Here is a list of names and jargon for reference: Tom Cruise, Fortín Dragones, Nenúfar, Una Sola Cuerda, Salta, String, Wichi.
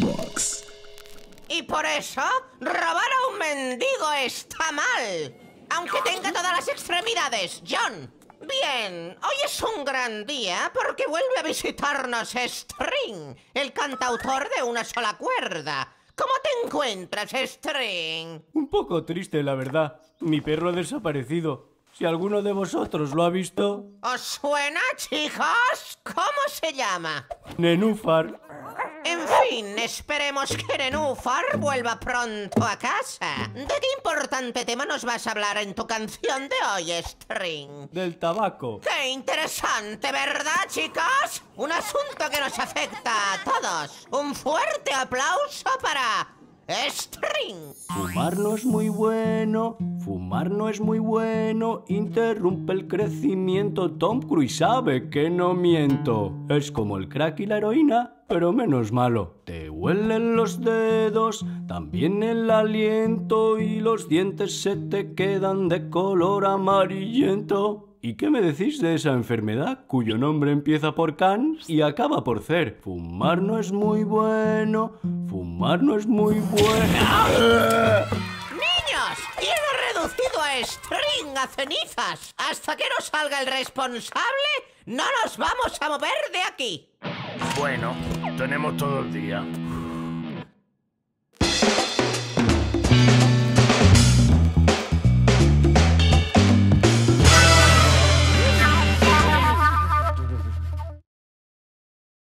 Box. Y por eso, robar a un mendigo está mal. Aunque tenga todas las extremidades, John. Bien, hoy es un gran día porque vuelve a visitarnos String, el cantautor de Una Sola Cuerda. ¿Cómo te encuentras, String? Un poco triste, la verdad. Mi perro ha desaparecido. Si alguno de vosotros lo ha visto... ¿Os suena, chicos? ¿Cómo se llama? Nenúfar. En fin, esperemos que Nenúfar vuelva pronto a casa. ¿De qué importante tema nos vas a hablar en tu canción de hoy, String? Del tabaco. ¡Qué interesante! ¿Verdad, chicos? Un asunto que nos afecta a todos. Un fuerte aplauso para... String. Fumar no es muy bueno, fumar no es muy bueno, interrumpe el crecimiento. Tom Cruise sabe que no miento. Es como el crack y la heroína, pero menos malo. Te huelen los dedos, también el aliento, y los dientes se te quedan de color amarillento. ¿Y qué me decís de esa enfermedad cuyo nombre empieza por can y acaba por cer? Fumar no es muy bueno, fumar no es muy bueno... ¡Niños! ¡Quiero reducido a String a cenizas! ¡Hasta que no salga el responsable, no nos vamos a mover de aquí! Bueno, tenemos todo el día.